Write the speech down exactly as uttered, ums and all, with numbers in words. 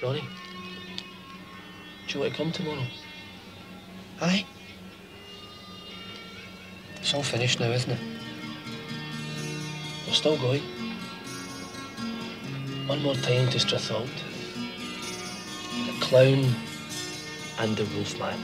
Ronnie, do you want to come tomorrow? Aye. It's all finished now, isn't it? We're still going. One more time to Stratholt. The Clown and the Wolfman.